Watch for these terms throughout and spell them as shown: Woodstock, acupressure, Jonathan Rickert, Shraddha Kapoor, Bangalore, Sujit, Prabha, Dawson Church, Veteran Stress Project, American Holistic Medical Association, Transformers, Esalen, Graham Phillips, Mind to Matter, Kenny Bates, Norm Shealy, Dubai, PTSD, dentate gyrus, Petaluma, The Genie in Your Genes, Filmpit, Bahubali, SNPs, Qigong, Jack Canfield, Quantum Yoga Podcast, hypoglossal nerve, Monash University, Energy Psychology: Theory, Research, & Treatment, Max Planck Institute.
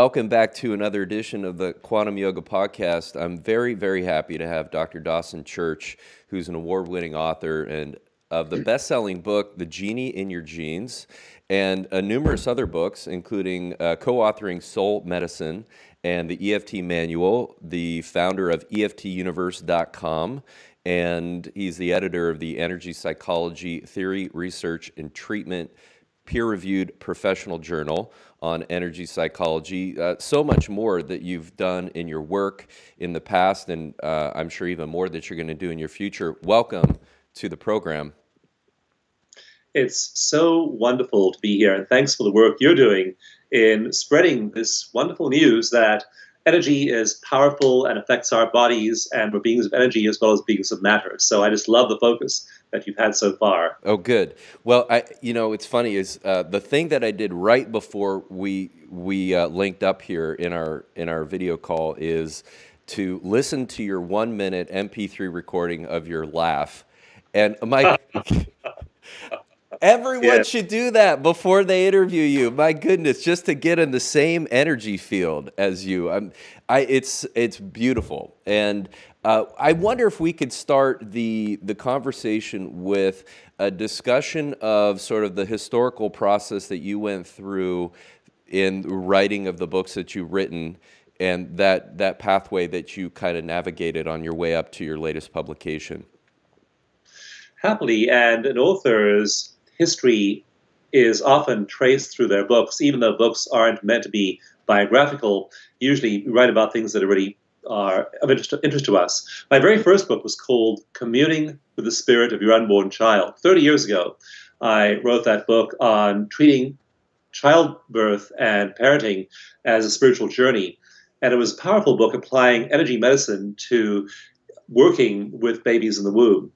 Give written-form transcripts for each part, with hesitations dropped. Welcome back to another edition of the Quantum Yoga Podcast. I'm very, very happy to have Dr. Dawson Church, who's an award-winning author and of the best-selling book, The Genie in Your Genes, and numerous other books, including co-authoring Soul Medicine and the EFT Manual, the founder of EFTUniverse.com, and he's the editor of the Energy Psychology: Theory, Research, and Treatment peer-reviewed professional journal on energy psychology, so much more that you've done in your work in the past, and I'm sure even more that you're going to do in your future. Welcome to the program. It's so wonderful to be here, and thanks for the work you're doing in spreading this wonderful news that energy is powerful and affects our bodies, and we're beings of energy as well as beings of matter. So I just love the focus that you've had so far. Oh, good. Well, you know, it's funny is the thing that I did right before we linked up here in our video call is to listen to your 1-minute MP3 recording of your laugh, and my everyone should do that before they interview you. My goodness, just to get in the same energy field as you. It's beautiful. And I wonder if we could start the conversation with a discussion of sort of the historical process that you went through in writing of the books that you've written, and that pathway that you kind of navigated on your way up to your latest publication. Happily, and an author's history is often traced through their books, even though books aren't meant to be biographical. Usually we write about things that already are of interest to us. My very first book was called Communing with the Spirit of Your Unborn Child. 30 years ago, I wrote that book on treating childbirth and parenting as a spiritual journey. And it was a powerful book applying energy medicine to working with babies in the womb.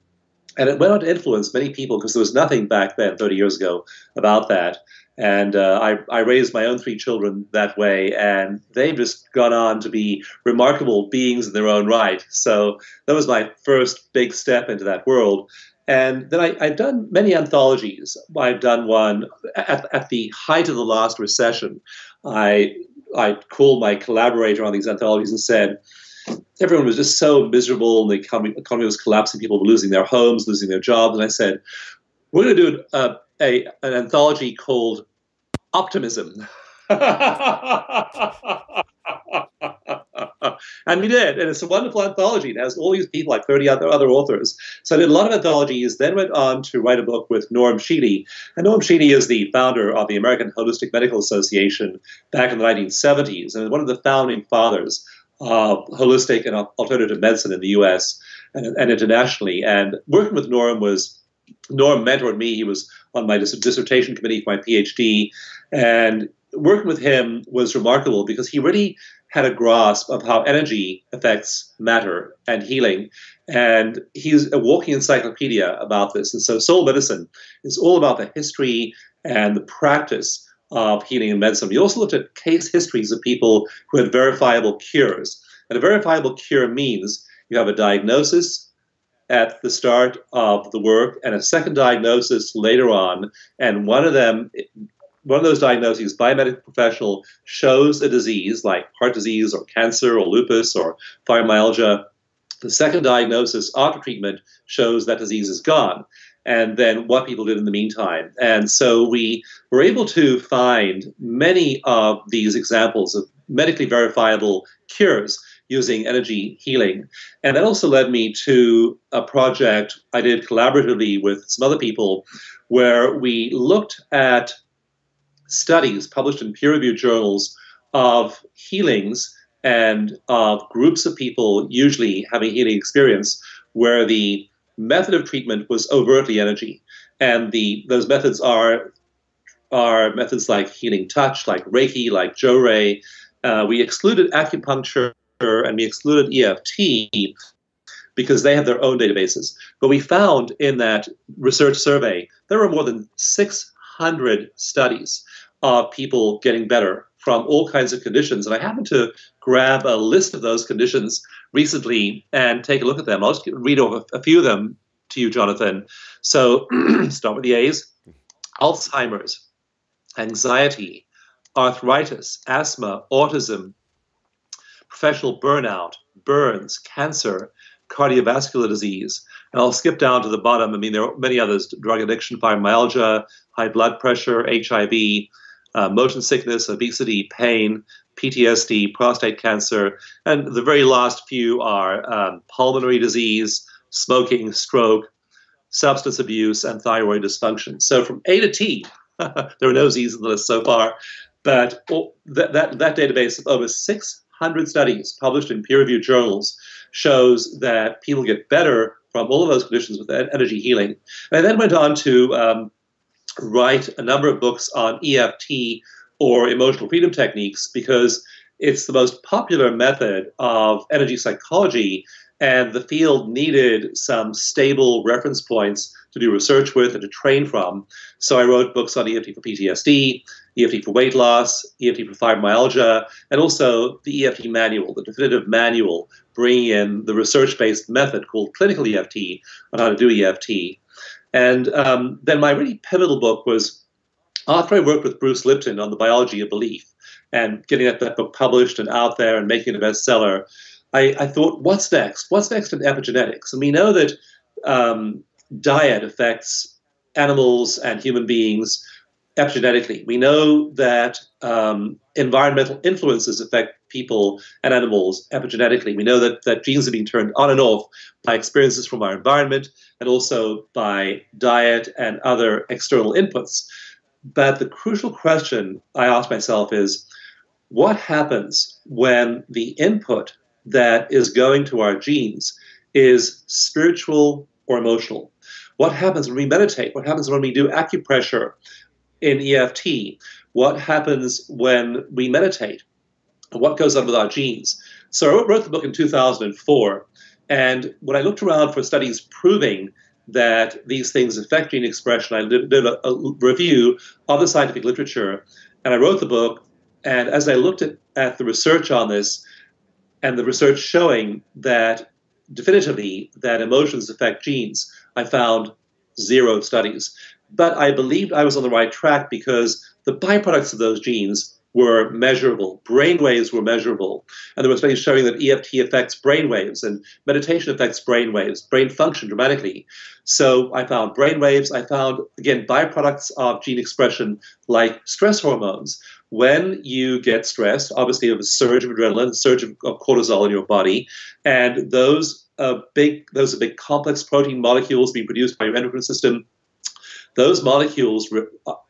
And it went on to influence many people because there was nothing back then, 30 years ago, about that. And I raised my own 3 children that way, and they've just gone on to be remarkable beings in their own right. So that was my first big step into that world. And then I've done many anthologies. I've done one at the height of the last recession. I called my collaborator on these anthologies and said, everyone was just so miserable, and the economy was collapsing, people were losing their homes, losing their jobs, and I said, we're going to do an anthology called Optimism. And we did, and it's a wonderful anthology. It has all these people, like 30 other authors. So I did a lot of anthologies, then went on to write a book with Norm Shealy. And Norm Shealy is the founder of the American Holistic Medical Association back in the 1970s, and one of the founding fathers of holistic and alternative medicine in the U.S. and internationally. And working with Norm was, Norm mentored me. He was on my dissertation committee for my PhD. And working with him was remarkable because he really had a grasp of how energy affects matter and healing. And he's a walking encyclopedia about this. And so Soul Medicine is all about the history and the practice of healing and medicine. We also looked at case histories of people who had verifiable cures. And a verifiable cure means you have a diagnosis at the start of the work and a second diagnosis later on, and one of those diagnoses by a medical professional shows a disease like heart disease or cancer or lupus or fibromyalgia. The second diagnosis after treatment shows that disease is gone, and then what people did in the meantime. And so we were able to find many of these examples of medically verifiable cures using energy healing. And that also led me to a project I did collaboratively with some other people where we looked at studies published in peer-reviewed journals of healings and of groups of people usually having healing experience where the method of treatment was overtly energy. And those methods are methods like healing touch, like Reiki, like Jorei. We excluded acupuncture and we excluded EFT because they have their own databases. But we found in that research survey, there were more than 600 studies of people getting better from all kinds of conditions. And I happened to grab a list of those conditions recently and take a look at them. I'll just read off a few of them to you, Jonathan. So start with the A's. Alzheimer's, anxiety, arthritis, asthma, autism, professional burnout, burns, cancer, cardiovascular disease. And I'll skip down to the bottom. I mean, there are many others: drug addiction, fibromyalgia, high blood pressure, HIV, motion sickness, obesity, pain, PTSD, prostate cancer. And the very last few are pulmonary disease, smoking, stroke, substance abuse, and thyroid dysfunction. So from A to T, there are no Z's in the list so far. But that database of over 600 studies published in peer-reviewed journals shows that people get better from all of those conditions with energy healing. And I then went on to write a number of books on EFT, or emotional freedom techniques, because it's the most popular method of energy psychology, and the field needed some stable reference points to do research with and to train from. So I wrote books on EFT for PTSD, EFT for weight loss, EFT for fibromyalgia, and also the EFT Manual, the definitive manual, bringing in the research-based method called clinical EFT on how to do EFT. And then my really pivotal book was after I worked with Bruce Lipton on the biology of belief and getting that book published and out there and making it a bestseller, I thought, what's next? What's next in epigenetics? And we know that diet affects animals and human beings epigenetically. We know that environmental influences affect people and animals epigenetically. We know that genes are being turned on and off by experiences from our environment and also by diet and other external inputs. But the crucial question I ask myself is, what happens when the input that is going to our genes is spiritual or emotional? What happens when we meditate? What happens when we do acupressure in EFT? What happens when we meditate? What goes on with our genes? So I wrote the book in 2004, and when I looked around for studies proving that these things affect gene expression, I did a review of the scientific literature, and I wrote the book. And as I looked at the research on this, and the research showing that definitively that emotions affect genes, I found zero studies. But I believed I was on the right track because the byproducts of those genes were measurable. Brainwaves were measurable. And there were studies showing that EFT affects brainwaves and meditation affects brainwaves, brain function dramatically. So I found brainwaves. I found, again, byproducts of gene expression like stress hormones. When you get stressed, obviously you have a surge of adrenaline, a surge of cortisol in your body, and those are big complex protein molecules being produced by your endocrine system. Those molecules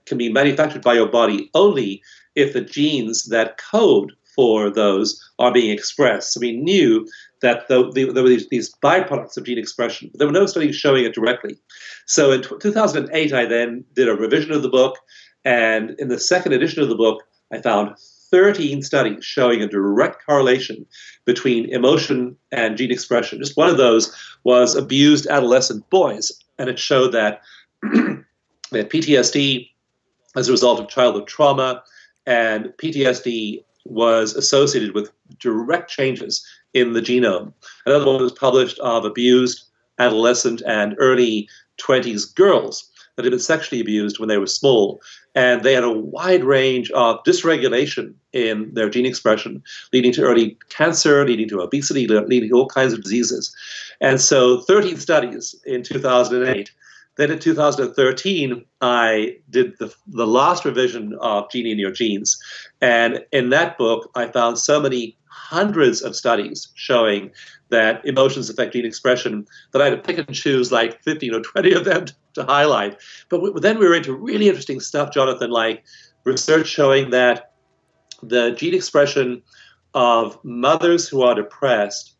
can be manufactured by your body only if the genes that code for those are being expressed. So we knew that there were these byproducts of gene expression, but there were no studies showing it directly. So in 2008, I then did a revision of the book, and in the second edition of the book, I found 13 studies showing a direct correlation between emotion and gene expression. Just one of those was abused adolescent boys, and it showed that they had PTSD as a result of childhood trauma, and PTSD was associated with direct changes in the genome. Another one was published of abused adolescent and early 20s girls that had been sexually abused when they were small, and they had a wide range of dysregulation in their gene expression, leading to early cancer, leading to obesity, leading to all kinds of diseases. And so 13 studies in 2008. Then in 2013, I did the last revision of Genie in Your Genes. And in that book, I found so many hundreds of studies showing that emotions affect gene expression that I had to pick and choose like 15 or 20 of them to highlight. But then we were into really interesting stuff, Jonathan, like research showing that the gene expression of mothers who are depressed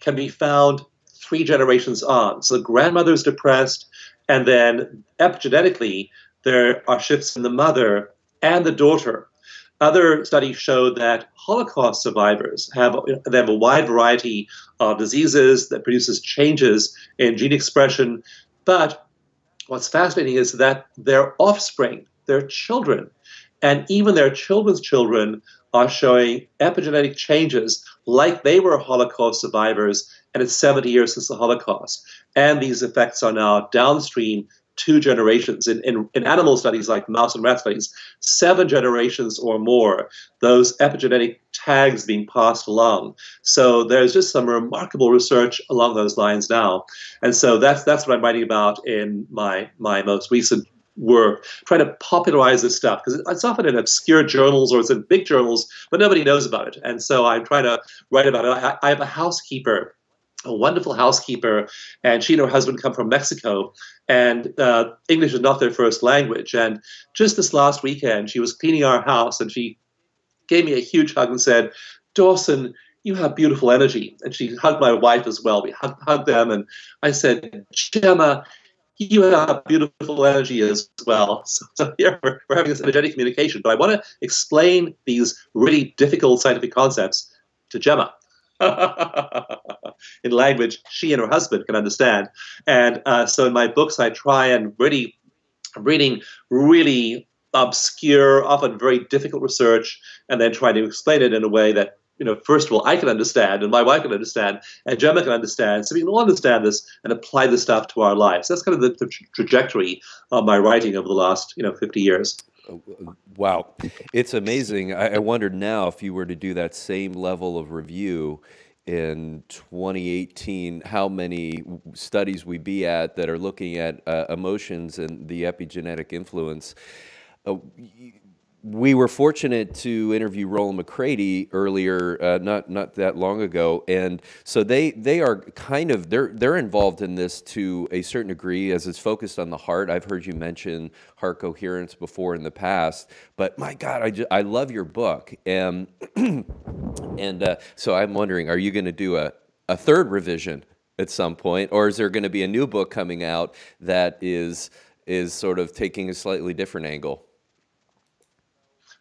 can be found 3 generations on. So the grandmother is depressed, and then epigenetically, there are shifts in the mother and the daughter. Other studies show that Holocaust survivors have a wide variety of diseases that produces changes in gene expression. But what's fascinating is that their offspring, their children, and even their children's children are showing epigenetic changes like they were Holocaust survivors, and it's 70 years since the Holocaust. And these effects are now downstream two generations. In animal studies like mouse and rat studies, 7 generations or more, those epigenetic tags being passed along. So there's just some remarkable research along those lines now. And so that's what I'm writing about in my most recent work, trying to popularize this stuff, because it's often in obscure journals or it's in big journals, but nobody knows about it. And so I'm trying to write about it. I have a housekeeper, a wonderful housekeeper, and she and her husband come from Mexico, and English is not their first language. And just this last weekend, she was cleaning our house, and she gave me a huge hug and said, "Dawson, you have beautiful energy." And she hugged my wife as well. We hugged them, and I said, "Gemma, you have beautiful energy as well." So here we're having this energetic communication. But I want to explain these really difficult scientific concepts to Gemma in language she and her husband can understand. And so in my books, I try and really, really obscure, often very difficult research, and then try to explain it in a way that, you know, first of all, I can understand, and my wife can understand, and Gemma can understand, so we can all understand this and apply this stuff to our lives. That's kind of the trajectory of my writing over the last, 50 years. Wow. It's amazing. I wondered now if you were to do that same level of review in 2018, how many studies we'd be at that are looking at emotions and the epigenetic influence. We were fortunate to interview Roland McCrady earlier, not that long ago, and so they are kind of they're involved in this to a certain degree, as it's focused on the heart. I've heard you mention heart coherence before in the past, but my God, I love your book, and so I'm wondering, are you going to do a third revision at some point, or is there going to be a new book coming out that is sort of taking a slightly different angle?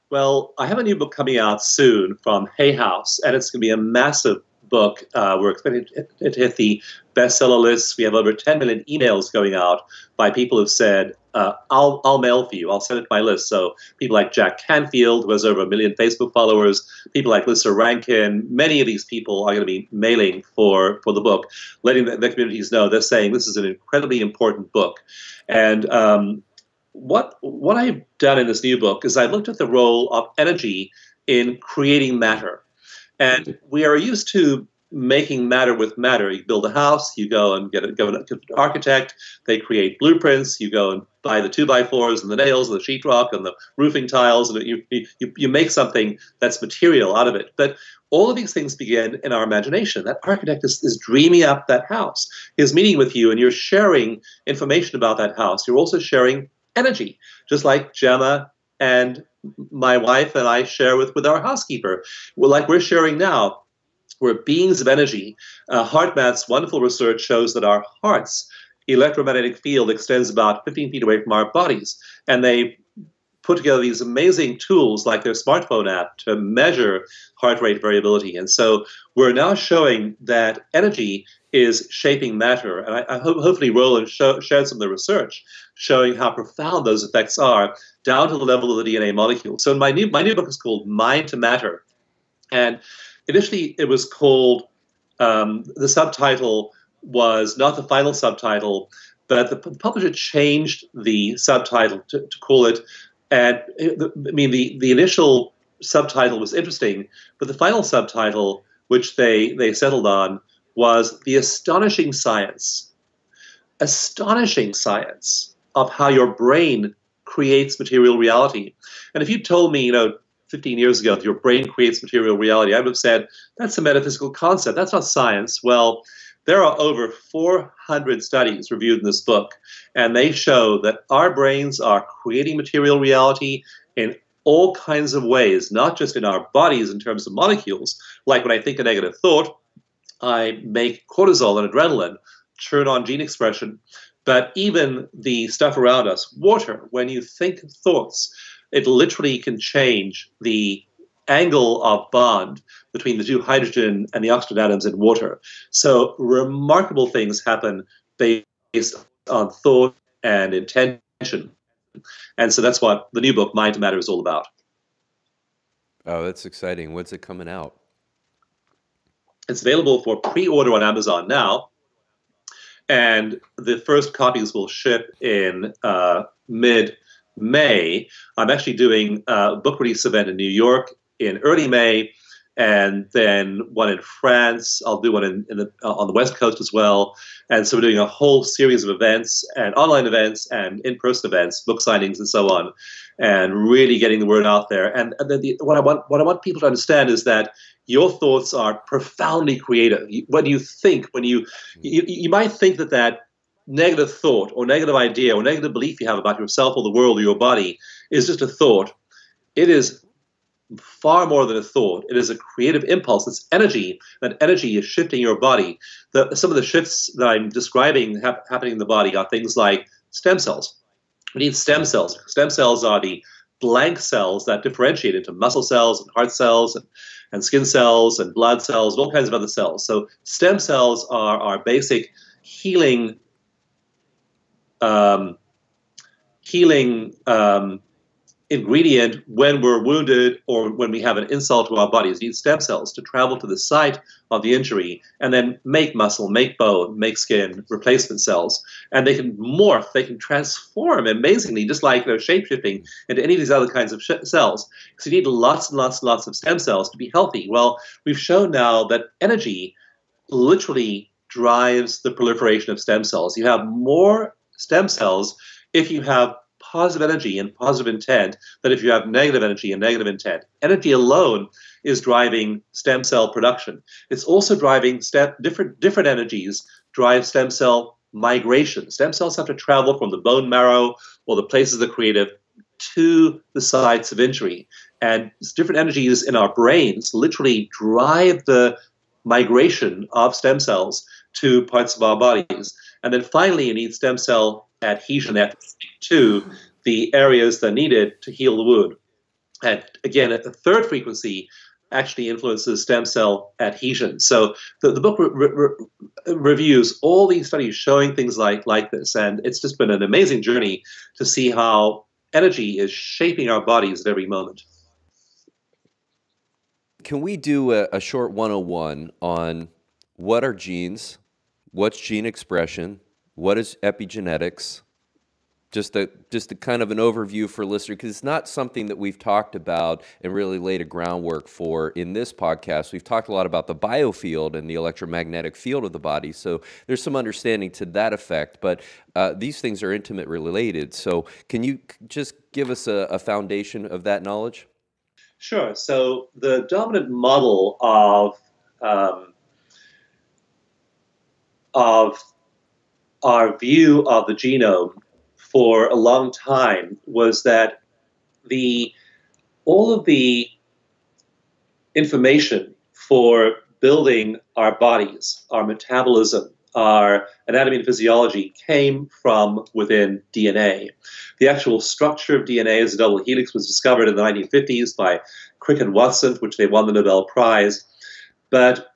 Well, I have a new book coming out soon from Hay House, and it's going to be a massive book. We're expecting it to hit the bestseller list. We have over 10 million emails going out by people who've said, I'll mail for you. I'll send it to my list. So people like Jack Canfield, who has over 1 million Facebook followers, people like Lisa Rankin, many of these people are going to be mailing for the book, letting the communities know. They're saying this is an incredibly important book. And what I've done in this new book is I looked at the role of energy in creating matter. And we are used to making matter with matter. You build a house, you go and get an architect, they create blueprints, you go and buy the 2x4s and the nails and the sheetrock and the roofing tiles, and you make something that's material out of it. But all of these things begin in our imagination. That architect is dreaming up that house. He's meeting with you, and you're sharing information about that house. You're also sharing energy, just like Gemma and my wife and I share with our housekeeper. We're sharing now. We're beings of energy. HeartMath's wonderful research shows that our heart's electromagnetic field extends about 15 feet away from our bodies, and they put together these amazing tools like their smartphone app to measure heart rate variability. And so we're now showing that energy is shaping matter. And I hope, hopefully Roland shared some of the research showing how profound those effects are down to the level of the DNA molecule. So my new book is called Mind to Matter. And initially it was called, the subtitle was not the final subtitle, but the publisher changed the subtitle to call it, and I mean, the initial subtitle was interesting, but the final subtitle, which they settled on, was The Astonishing Science of How Your Brain Creates Material Reality. And if you told me, 15 years ago that your brain creates material reality, I would have said, that's a metaphysical concept. That's not science. Well, there are over 400 studies reviewed in this book, and they show that our brains are creating material reality in all kinds of ways, not just in our bodies in terms of molecules. Like when I think a negative thought, I make cortisol and adrenaline turn on gene expression, but even the stuff around us, water, when you think thoughts, it literally can change the angle of bond between the two hydrogen and the oxygen atoms in water. So remarkable things happen based on thought and intention. And so that's what the new book, Mind to Matter, is all about. Oh, that's exciting. When's it coming out? It's available for pre-order on Amazon now, And the first copies will ship in mid-May. I'm actually doing a book release event in New York in early May, and then one in France. I'll do one on the West Coast as well. And so we're doing a whole series of events, and online events and in-person events, book signings and so on, and really getting the word out there. And then what I want people to understand is that your thoughts are profoundly creative. When you think, you might think that negative thought or negative idea or negative belief you have about yourself or the world or your body is just a thought. It is far more than a thought. It is a creative impulse. It's energy. That energy is shifting your body. Some of the shifts that I'm describing happening in the body are things like stem cells. We need stem cells. Stem cells are the blank cells that differentiate into muscle cells and heart cells and skin cells and blood cells and all kinds of other cells. So stem cells are our basic healing ingredient when we're wounded or when we have an insult to our bodies. We need stem cells to travel to the site of the injury and then make muscle, make bone, make skin, replacement cells. And they can morph, they can transform amazingly, just like shape-shifting into any of these other kinds of cells. So you need lots and lots and lots of stem cells to be healthy. Well, we've shown now that energy literally drives the proliferation of stem cells. You have more stem cells if you have positive energy and positive intent than if you have negative energy and negative intent. Energy alone is driving stem cell production. It's also driving different energies drive stem cell migration. Stem cells have to travel from the bone marrow or the places that are creative to the sites of injury. And different energies in our brains literally drive the migration of stem cells to parts of our bodies. And then finally, you need stem cell adhesion to the areas that are needed to heal the wound. And again, at the third frequency actually influences stem cell adhesion. So the book reviews all these studies showing things like this, and it's just been an amazing journey to see how energy is shaping our bodies at every moment. Can we do a short 101 on what are genes, what's gene expression, what is epigenetics? Just a kind of an overview for listeners, because it's not something that we've talked about and really laid a groundwork for in this podcast. We've talked a lot about the biofield and the electromagnetic field of the body, so there's some understanding to that effect, but these things are intimately related. So can you just give us a foundation of that knowledge? Sure. So the dominant model of our view of the genome for a long time was that all of the information for building our bodies, our metabolism, our anatomy and physiology came from within DNA. The actual structure of DNA as a double helix was discovered in the 1950s by Crick and Watson, which they won the Nobel Prize. But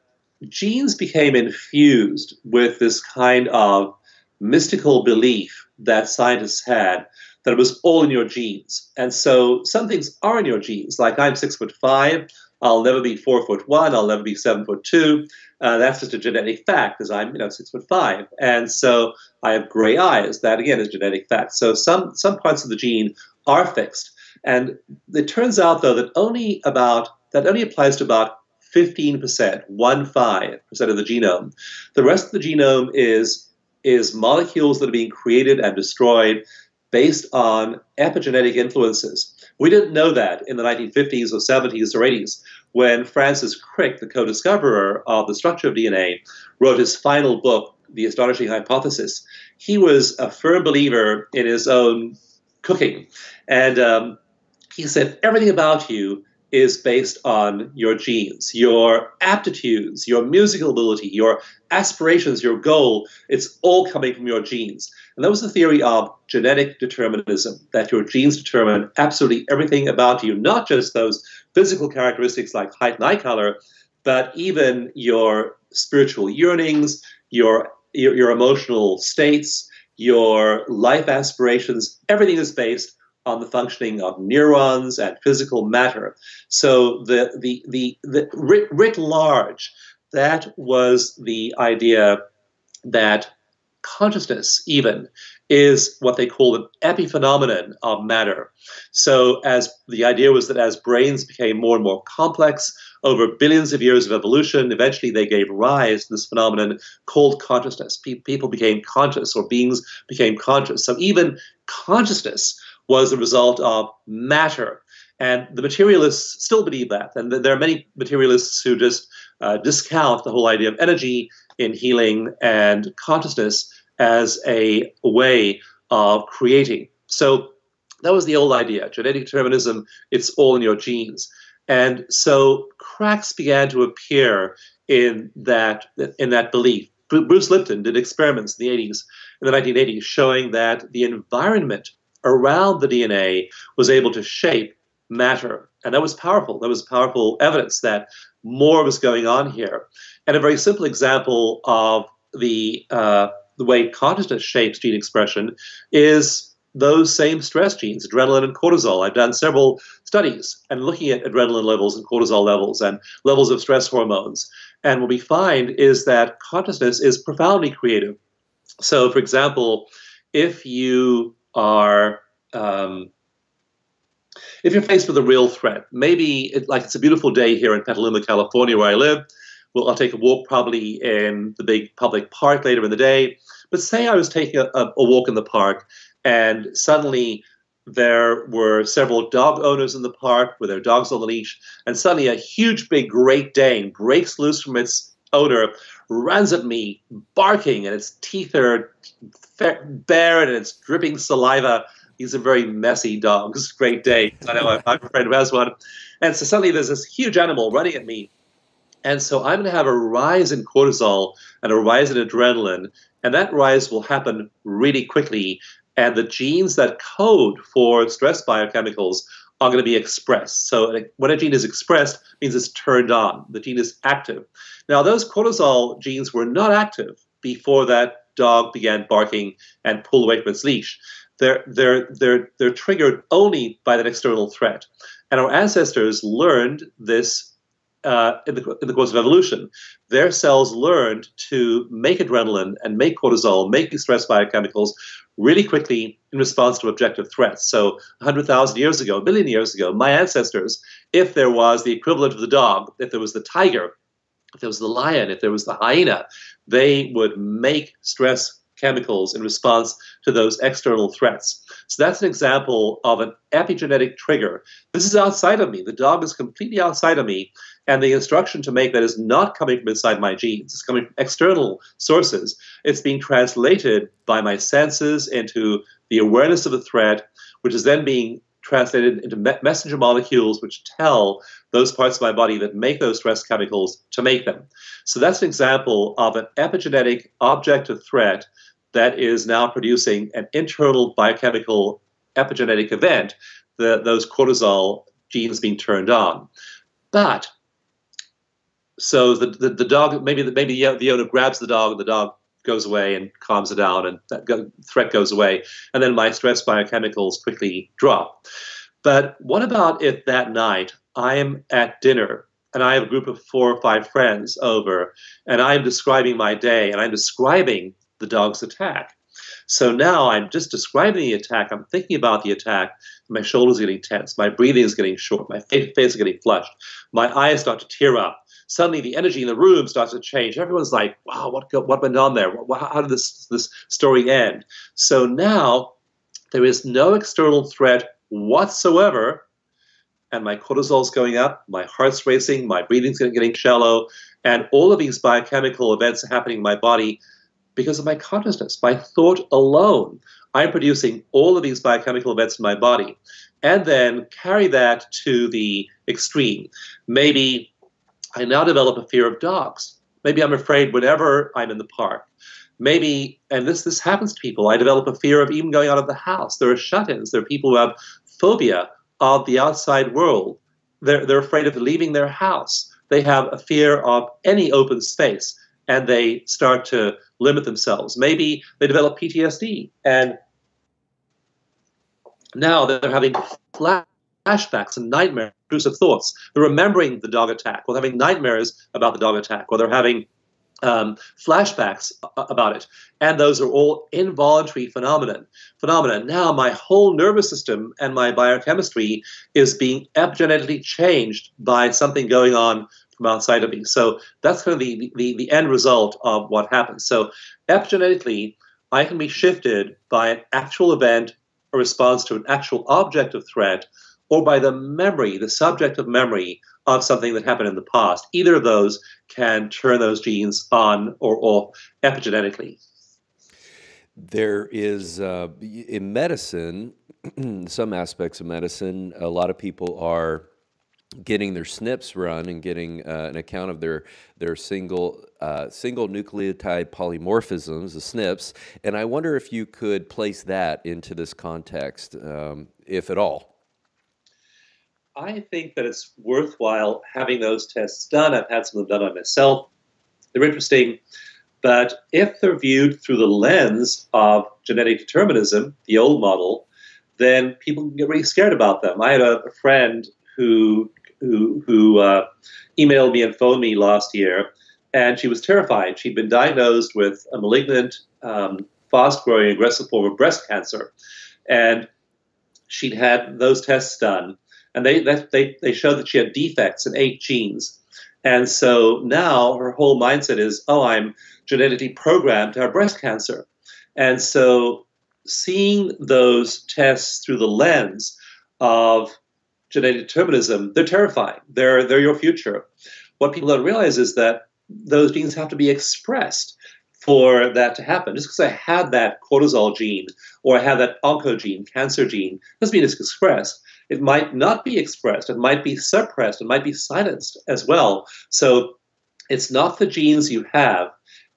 genes became infused with this kind of mystical belief that scientists had that it was all in your genes. And so some things are in your genes, like I'm 6'5", I'll never be 4'1", I'll never be 7'2". That's just a genetic fact, because I'm 6'5", and so I have gray eyes. That again is genetic fact. So some parts of the gene are fixed, and it turns out though that only applies to about 15%, 15% of the genome. The rest of the genome is molecules that are being created and destroyed based on epigenetic influences. We didn't know that in the 1950s or 70s or 80s when Francis Crick, the co-discoverer of the structure of DNA, wrote his final book, The Astonishing Hypothesis. He was a firm believer in his own cooking. And he said, everything about you is based on your genes, your aptitudes, your musical ability, your aspirations, your goal. It's all coming from your genes. And that was the theory of genetic determinism, that your genes determine absolutely everything about you, not just those physical characteristics like height and eye color, but even your spiritual yearnings, your emotional states, your life aspirations. Everything is based on the functioning of neurons and physical matter. So the writ large, that was the idea that consciousness even is what they call the epiphenomenon of matter. So as the idea was that as brains became more and more complex over billions of years of evolution, eventually they gave rise to this phenomenon called consciousness. People became conscious, or beings became conscious. So even consciousness was the result of matter. And the materialists still believe that. And there are many materialists who just discount the whole idea of energy in healing and consciousness as a way of creating. So that was the old idea, genetic determinism, it's all in your genes. And so cracks began to appear in that belief. Bruce Lipton did experiments in the 1980s, showing that the environment around the DNA was able to shape matter. And that was powerful. That was powerful evidence that more was going on here. And a very simple example of the way consciousness shapes gene expression is those same stress genes, adrenaline and cortisol. I've done several studies and looking at adrenaline levels and cortisol levels and levels of stress hormones. And what we find is that consciousness is profoundly creative. So, for example, if you're faced with a real threat, maybe it's a beautiful day here in Petaluma, California, where I live. Well, I'll take a walk probably in the big public park later in the day. But say I was taking a walk in the park, and suddenly there were several dog owners in the park with their dogs on the leash, and suddenly a huge, big Great Dane breaks loose from its owner, runs at me, barking, and its teeth are bared and it's dripping saliva. These are very messy dogs, Great Danes. I know I'm a friend who has one. And so suddenly there's this huge animal running at me. And so I'm going to have a rise in cortisol and a rise in adrenaline. And that rise will happen really quickly. And the genes that code for stress biochemicals are going to be expressed. So when a gene is expressed, it means it's turned on. The gene is active. Now, those cortisol genes were not active before that dog began barking and pulled away from its leash. They're triggered only by that external threat. And our ancestors learned this in the course of evolution. Their cells learned to make adrenaline and make cortisol, make stress biochemicals really quickly in response to objective threats. So 100,000 years ago, a billion years ago, my ancestors, if there was the equivalent of the dog, if there was the tiger, if there was the lion, if there was the hyena, they would make stress chemicals in response to those external threats. So that's an example of an epigenetic trigger. This is outside of me. The dog is completely outside of me, and the instruction to make that is not coming from inside my genes. It's coming from external sources. It's being translated by my senses into the awareness of a threat, which is then being translated into messenger molecules, which tell those parts of my body that make those stress chemicals to make them. So that's an example of an epigenetic objective threat that is now producing an internal biochemical epigenetic event, those cortisol genes being turned on. But, so the dog, maybe the owner grabs the dog, and the dog goes away and calms it down, and that threat goes away, and then my stress biochemicals quickly drop. But what about if that night I'm at dinner and I have a group of 4 or 5 friends over, and I'm describing my day, and I'm describing the dog's attack? So now I'm just describing the attack, I'm thinking about the attack, my shoulders are getting tense, my breathing is getting short, my face is getting flushed, my eyes start to tear up. Suddenly the energy in the room starts to change. Everyone's like, wow, what went on there? How did this story end? So now there is no external threat whatsoever, and my cortisol's going up, my heart's racing, my breathing's getting shallow, and all of these biochemical events are happening in my body because of my consciousness, by thought alone. I'm producing all of these biochemical events in my body, and then carry that to the extreme. Maybe I now develop a fear of dogs. Maybe I'm afraid whenever I'm in the park. Maybe, and this happens to people, I develop a fear of even going out of the house. There are shut-ins. There are people who have phobia of the outside world. They're afraid of leaving their house. They have a fear of any open space, and they start to limit themselves. Maybe they develop PTSD, and now they're having flashbacks and nightmares, intrusive thoughts. They're remembering the dog attack, or they're having nightmares about the dog attack, or they're having flashbacks about it, and those are all involuntary phenomena. Now my whole nervous system and my biochemistry is being epigenetically changed by something going on from outside of me. So that's kind of the end result of what happens. So epigenetically, I can be shifted by an actual event, a response to an actual object of threat, or by the memory, the subjective memory of something that happened in the past. Either of those can turn those genes on or off epigenetically. There is, in medicine, some aspects of medicine, a lot of people are getting their SNPs run and getting an account of their single nucleotide polymorphisms, the SNPs, and I wonder if you could place that into this context, if at all. I think that it's worthwhile having those tests done. I've had some of them done on myself. They're interesting, but if they're viewed through the lens of genetic determinism, the old model, then people can get really scared about them. I had a friend who emailed me and phoned me last year, and she was terrified. She'd been diagnosed with a malignant, fast-growing, aggressive form of breast cancer, and she'd had those tests done. And they showed that she had defects in 8 genes. And so now her whole mindset is, oh, I'm genetically programmed to have breast cancer. And so seeing those tests through the lens of genetic determinism, they're terrifying. They're your future. What people don't realize is that those genes have to be expressed for that to happen. Just because I had that cortisol gene or I had that oncogene, cancer gene, doesn't mean it's expressed. It might not be expressed, it might be suppressed, it might be silenced as well. So it's not the genes you have,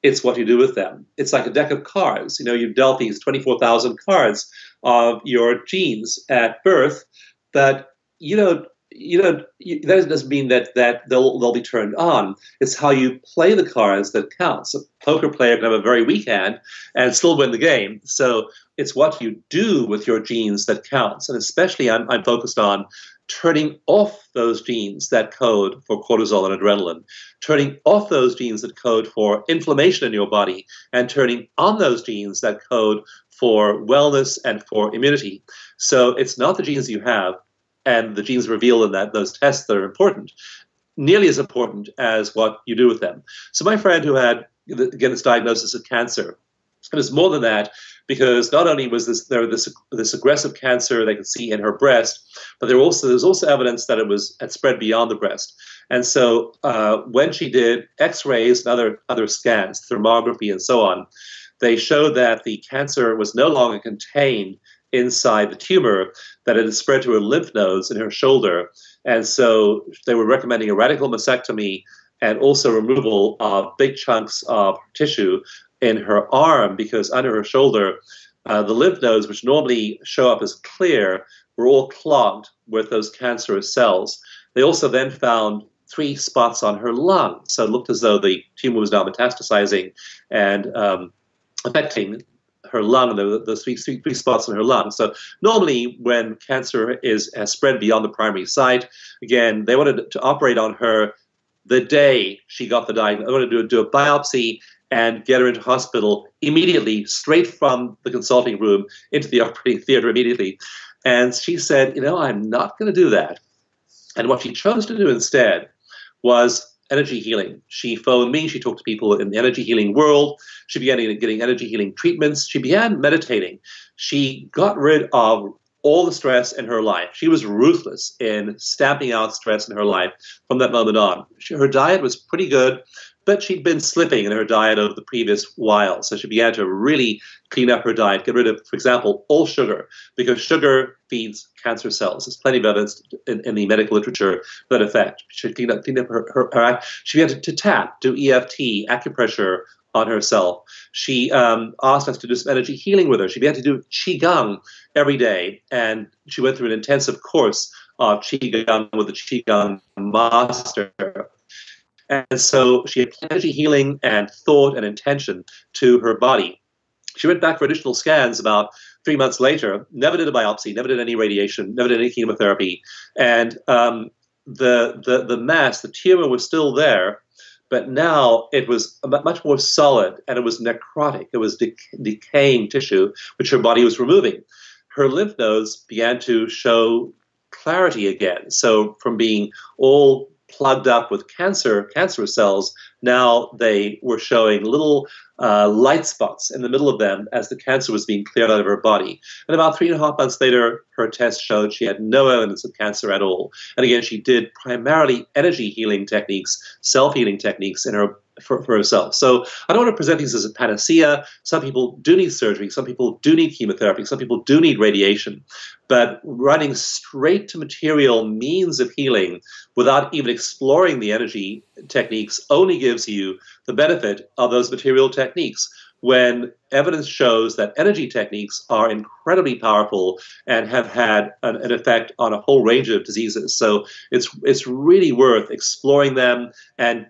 it's what you do with them. It's like a deck of cards. You know, you've dealt these 24,000 cards of your genes at birth, but that doesn't mean that they'll be turned on. It's how you play the cards that counts. A poker player can have a very weak hand and still win the game. So it's what you do with your genes that counts. And especially I'm focused on turning off those genes that code for cortisol and adrenaline, turning off those genes that code for inflammation in your body, and turning on those genes that code for wellness and for immunity. So it's not the genes you have, and the genes reveal in that those tests that are important, nearly as important as what you do with them. So my friend who had, again, this diagnosis of cancer, it was more than that, because not only was this aggressive cancer they could see in her breast, but there was also evidence that it had spread beyond the breast. And so when she did X-rays and other scans, thermography and so on, they showed that the cancer was no longer contained inside the tumor, that it had spread to her lymph nodes in her shoulder. And so they were recommending a radical mastectomy and also removal of big chunks of tissue in her arm, because under her shoulder, the lymph nodes, which normally show up as clear, were all clogged with those cancerous cells. They also then found 3 spots on her lung. So it looked as though the tumor was now metastasizing and affecting her lung, those three spots in her lung. So normally when cancer has spread beyond the primary site, again, they wanted to operate on her the day she got the diagnosis. They wanted to do a biopsy and get her into hospital immediately, straight from the consulting room into the operating theater immediately. And she said, I'm not going to do that. And what she chose to do instead was energy healing. She phoned me, she talked to people in the energy healing world, she began getting energy healing treatments, she began meditating. She got rid of all the stress in her life. She was ruthless in stamping out stress in her life from that moment on. Her diet was pretty good, but she'd been slipping in her diet over the previous while. So she began to really clean up her diet, get rid of, for example, all sugar, because sugar feeds cancer cells. There's plenty of evidence in the medical literature that effect. She cleaned up her she began to tap, do EFT, acupressure on herself. She asked us to do some energy healing with her. She began to do Qigong every day, and she went through an intensive course of Qigong with a Qigong master. And so she applied energy healing and thought and intention to her body. She went back for additional scans about 3 months later, never did a biopsy, never did any radiation, never did any chemotherapy. And the tumor was still there, But now it was much more solid, and it was necrotic. It was decaying tissue, which her body was removing. Her lymph nodes began to show clarity again. So from being all plugged up with cancerous cells, now they were showing little light spots in the middle of them as the cancer was being cleared out of her body. And about 3.5 months later, her test showed she had no evidence of cancer at all. And again, she did primarily energy healing techniques, self-healing techniques in her for herself. So I don't want to present these as a panacea. Some people do need surgery. Some people do need chemotherapy. Some people do need radiation. But running straight to material means of healing without even exploring the energy techniques only gives you the benefit of those material techniques when evidence shows that energy techniques are incredibly powerful and have had an effect on a whole range of diseases. So it's really worth exploring them and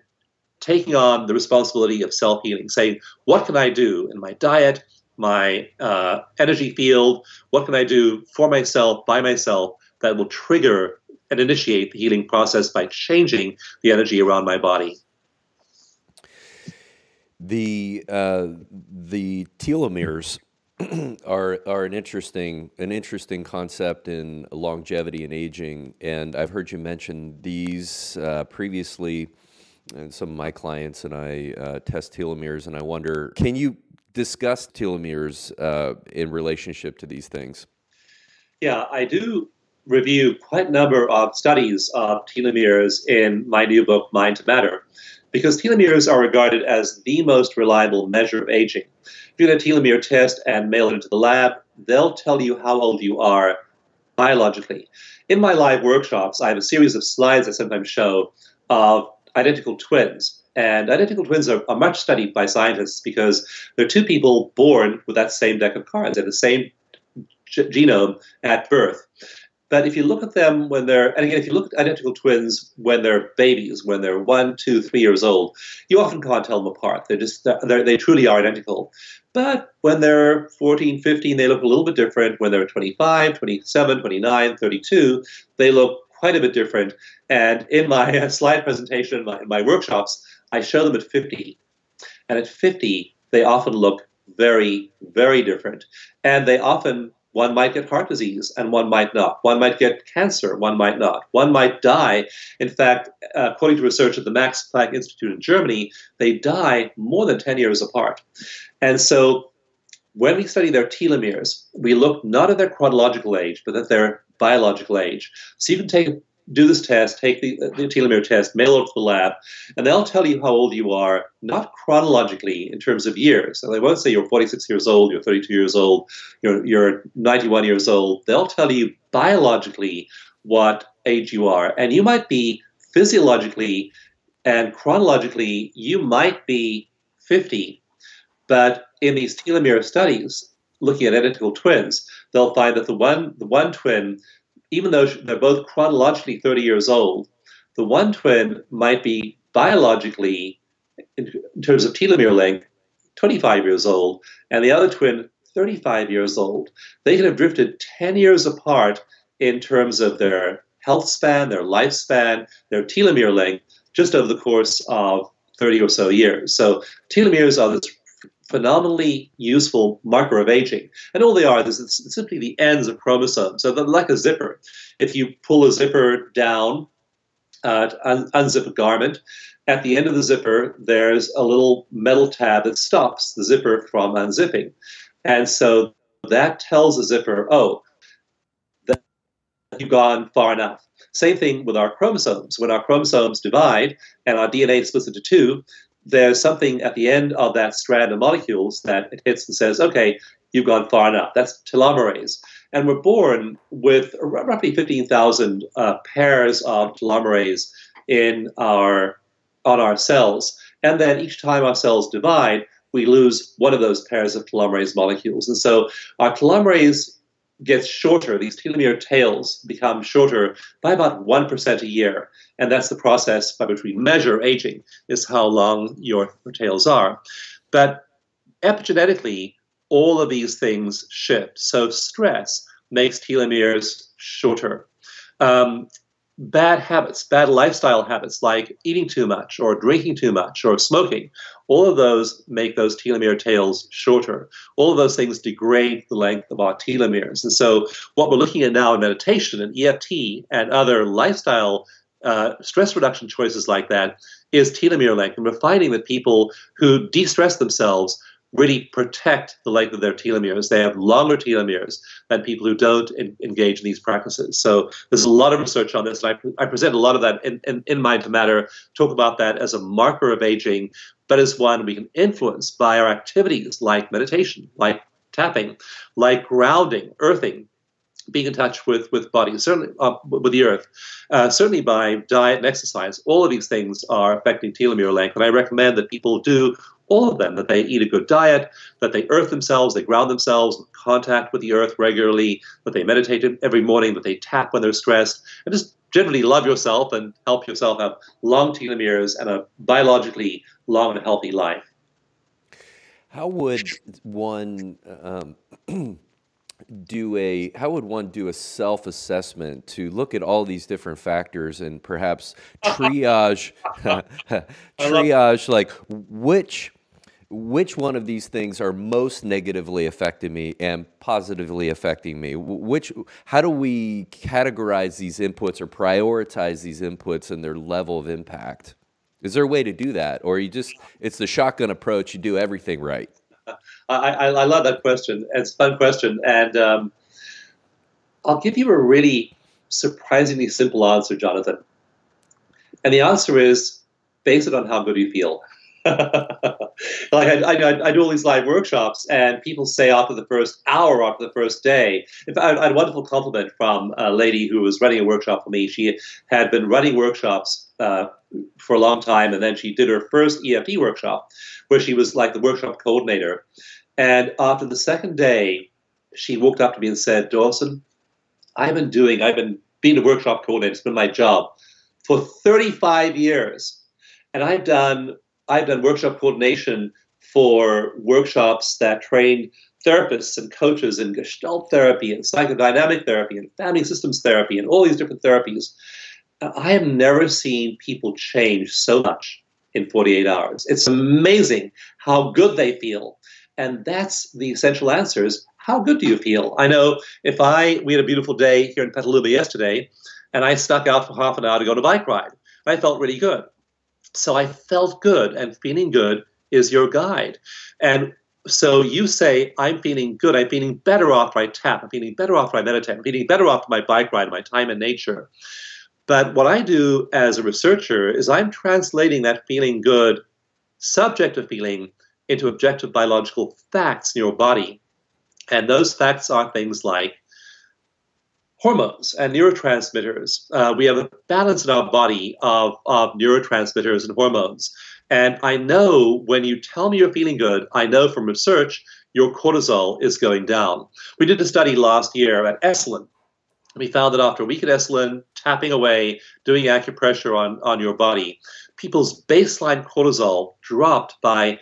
taking on the responsibility of self-healing, saying, what can I do in my diet, my energy field? What can I do for myself, by myself, that will trigger and initiate the healing process by changing the energy around my body? The telomeres are an interesting concept in longevity and aging, and I've heard you mention these previously. And some of my clients and I test telomeres, and I wonder, can you discuss telomeres in relationship to these things? Yeah, I do review quite a number of studies of telomeres in my new book, Mind to Matter, because telomeres are regarded as the most reliable measure of aging. If you do a telomere test and mail it into the lab, they'll tell you how old you are biologically. In my live workshops, I have a series of slides I sometimes show of identical twins. And identical twins are much studied by scientists because they're two people born with that same deck of cards. They have the same genome at birth. But if you look at them when they're, and again, if you look at identical twins when they're babies, when they're 1, 2, 3 years old, you often can't tell them apart. They're just, they truly are identical. But when they're 14, 15, they look a little bit different. When they're 25, 27, 29, 32, they look quite a bit different. And in my slide presentation, in my workshops, I show them at 50. And at 50, they often look very, very different. And they often, one might get heart disease and one might not. One might get cancer, one might not. One might die. In fact, according to research at the Max Planck Institute in Germany, they die more than 10 years apart. And so when we study their telomeres, we look not at their chronological age, but at their biological age. So you can do this test, take the telomere test, mail it to the lab, and they'll tell you how old you are, not chronologically in terms of years. So they won't say you're 46 years old, you're 32 years old, you're 91 years old. They'll tell you biologically what age you are. And you might be physiologically and chronologically, you might be 50. But in these telomere studies, looking at identical twins, they'll find that the one twin, even though they're both chronologically 30 years old, the one twin might be biologically, in terms of telomere length, 25 years old, and the other twin, 35 years old. They could have drifted 10 years apart in terms of their health span, their lifespan, their telomere length, just over the course of 30 or so years. So telomeres are this phenomenally useful marker of aging. And all they are is simply the ends of chromosomes. So they're like a zipper. If you pull a zipper down, unzip a garment, at the end of the zipper, there's a little metal tab that stops the zipper from unzipping. And so that tells the zipper, oh, that you've gone far enough. Same thing with our chromosomes. When our chromosomes divide and our DNA splits into two, there's something at the end of that strand of molecules that it hits and says, okay, you've gone far enough. That's telomerase. And we're born with roughly 15,000 pairs of telomerase on our cells. And then each time our cells divide, we lose one of those pairs of telomerase molecules. And so our telomerase gets shorter. These telomere tails become shorter by about 1% a year. And that's the process by which we measure aging, is how long your tails are. But epigenetically, all of these things shift. So stress makes telomeres shorter. bad habits, bad lifestyle habits like eating too much or drinking too much or smoking, all of those make those telomere tails shorter. All of those things degrade the length of our telomeres. And so what we're looking at now in meditation and EFT and other lifestyle stress reduction choices like that is telomere length. And we're finding that people who de-stress themselves really protect the length of their telomeres. They have longer telomeres than people who don't engage in these practices. So there's a lot of research on this, and I present a lot of that in Mind to Matter, talk about that as a marker of aging, but as one we can influence by our activities like meditation, like tapping, like grounding, earthing, being in touch with body, certainly with the earth, certainly by diet and exercise. All of these things are affecting telomere length, and I recommend that people do all of them, that they eat a good diet, that they earth themselves, they ground themselves in contact with the earth regularly, that they meditate every morning, that they tap when they're stressed, and just generally love yourself and help yourself have long telomeres and a biologically long and healthy life. How would one do a self-assessment to look at all these different factors and perhaps triage like which one of these things are most negatively affecting me and positively affecting me? How do we categorize these inputs or prioritize these inputs and their level of impact? Is there a way to do that? Or it's the shotgun approach, you do everything right? I love that question. It's a fun question. And I'll give you a really surprisingly simple answer, Jonathan. And the answer is, base it on how good you feel. I do all these live workshops, and people say after the first hour, after the first day. In fact, I had a wonderful compliment from a lady who was running a workshop for me. She had been running workshops for a long time, and then she did her first EFT workshop, where she was like the workshop coordinator. And after the second day, she walked up to me and said, "Dawson, I've been being a workshop coordinator. It's been my job for 35 years, and I've done workshop coordination for workshops that train therapists and coaches in Gestalt therapy and psychodynamic therapy and family systems therapy and all these different therapies. I have never seen people change so much in 48 hours. It's amazing how good they feel." And that's the essential answer, is how good do you feel? I know we had a beautiful day here in Petaluma yesterday, and I stuck out for half an hour to go on a bike ride. I felt really good. So I felt good, and feeling good is your guide. And so you say, I'm feeling good, I'm feeling better after I tap, I'm feeling better after I meditate, I'm feeling better after my bike ride, my time in nature. But what I do as a researcher is I'm translating that feeling good, subjective feeling, into objective biological facts in your body. And those facts are things like hormones and neurotransmitters. We have a balance in our body of neurotransmitters and hormones. And I know when you tell me you're feeling good, I know from research, your cortisol is going down. We did a study last year at Esalen. We found that after a week at Esalen, tapping away, doing acupressure on your body, people's baseline cortisol dropped by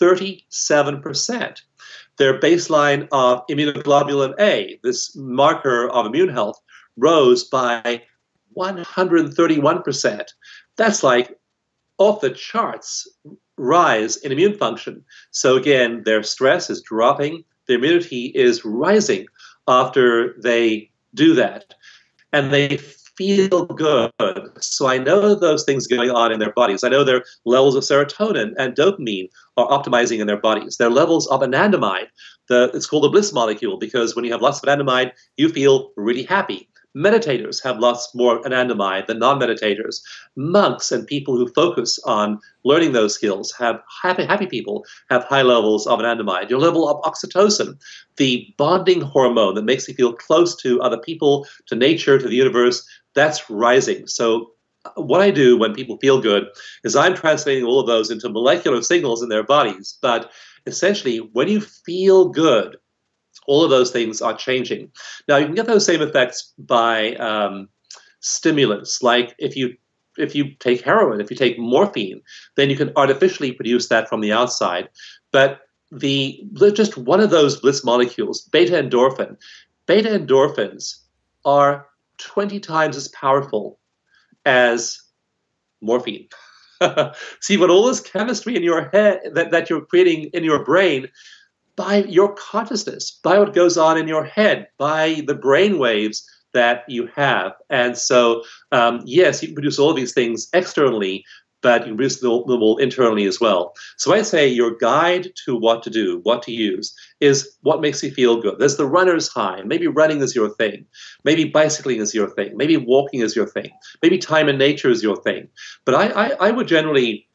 37%. Their baseline of immunoglobulin A, this marker of immune health, rose by 131%. That's like off the charts rise in immune function. So again, their stress is dropping, their immunity is rising after they do that. And they feel good. So I know those things going on in their bodies. I know their levels of serotonin and dopamine are optimizing in their bodies. Their levels of anandamide, it's called the bliss molecule, because when you have lots of anandamide, you feel really happy. Meditators have lots more anandamide than non-meditators. Monks and people who focus on learning those skills have happy people have high levels of anandamide. Your level of oxytocin, the bonding hormone that makes you feel close to other people, to nature, to the universe, that's rising. So what I do when people feel good is I'm translating all of those into molecular signals in their bodies. But essentially, when you feel good, all of those things are changing. Now, you can get those same effects by stimulants. Like if you take heroin, if you take morphine, then you can artificially produce that from the outside. But just one of those bliss molecules, beta endorphins are 20 times as powerful as morphine. See, but all this chemistry in your head that you're creating in your brain, by your consciousness, by what goes on in your head, by the brain waves that you have. And so, yes, you can produce all these things externally, but you can produce them all internally as well. So I say your guide to what to do, what to use, is what makes you feel good. There's the runner's high. Maybe running is your thing. Maybe bicycling is your thing. Maybe walking is your thing. Maybe time in nature is your thing. But I would generally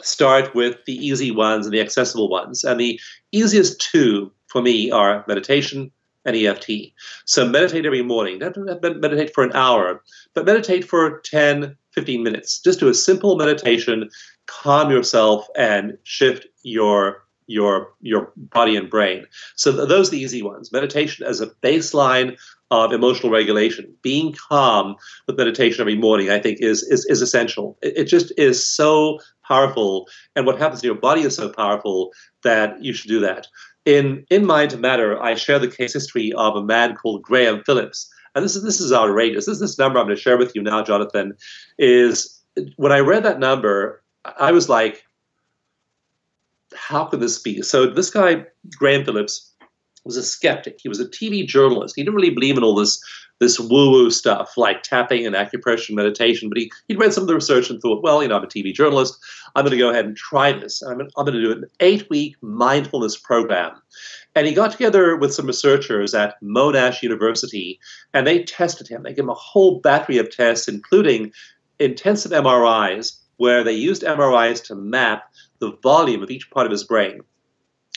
start with the easy ones and the accessible ones. And the easiest two for me are meditation and EFT. So meditate every morning. Don't meditate for an hour, but meditate for 10, 15 minutes. Just do a simple meditation, calm yourself, and shift your body and brain. So those are the easy ones. Meditation as a baseline of emotional regulation. Being calm with meditation every morning, I think, is essential. It just is so powerful. And what happens to your body is so powerful that you should do that. In Mind to Matter, I share the case history of a man called Graham Phillips. And this is outrageous. This number I'm going to share with you now, Jonathan, is when I read that number, I was like, how could this be? So this guy, Graham Phillips, was a skeptic. He was a TV journalist. He didn't really believe in all this woo-woo stuff like tapping and acupressure and meditation. But he'd read some of the research and thought, well, you know, I'm a TV journalist. I'm going to go ahead and try this. And I'm going to do an 8-week mindfulness program. And he got together with some researchers at Monash University, and they tested him. They gave him a whole battery of tests, including intensive MRIs, where they used MRIs to map the volume of each part of his brain.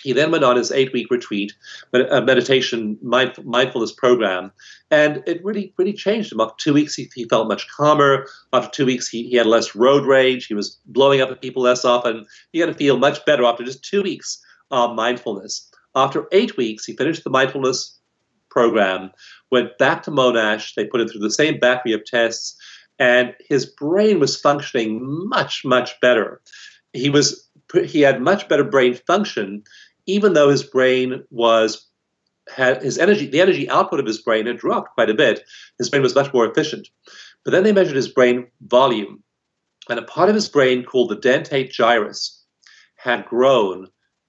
He then went on his 8-week retreat, a meditation mindfulness program, and it really changed him. After 2 weeks, he felt much calmer. After 2 weeks, he had less road rage. He was blowing up at people less often. He had to feel much better after just 2 weeks of mindfulness. After 8 weeks, he finished the mindfulness program, went back to Monash. They put him through the same battery of tests, and his brain was functioning much, much better. He had much better brain function, even though his brain the energy output of his brain had dropped quite a bit. His brain was much more efficient. But then they measured his brain volume, and a part of his brain called the dentate gyrus had grown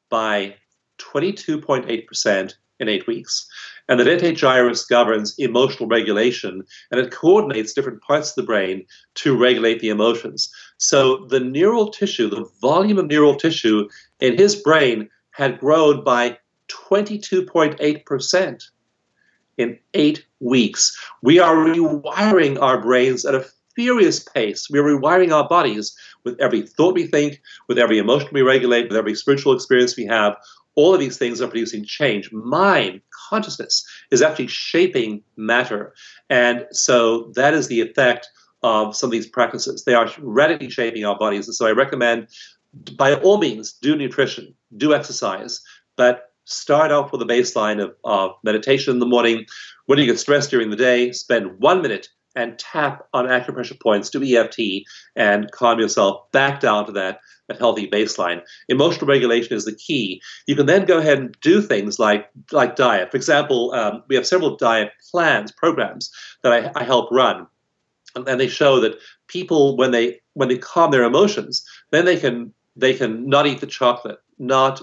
by 22.8% in 8 weeks. And the dentate gyrus governs emotional regulation, and it coordinates different parts of the brain to regulate the emotions. So the neural tissue, the volume of neural tissue in his brain had grown by 22.8% in 8 weeks. We are rewiring our brains at a furious pace. We are rewiring our bodies with every thought we think, with every emotion we regulate, with every spiritual experience we have. All of these things are producing change. Mind, consciousness, is actually shaping matter. And so that is the effect of some of these practices. They are radically shaping our bodies. And so I recommend, by all means, do nutrition, do exercise, but start off with a baseline of meditation in the morning. When you get stressed during the day, spend 1 minute and tap on acupressure points, do EFT, and calm yourself back down to that healthy baseline. Emotional regulation is the key. You can then go ahead and do things like diet. For example, we have several diet plans, programs that I help run, and they show that people, when they calm their emotions, then they can not eat the chocolate, not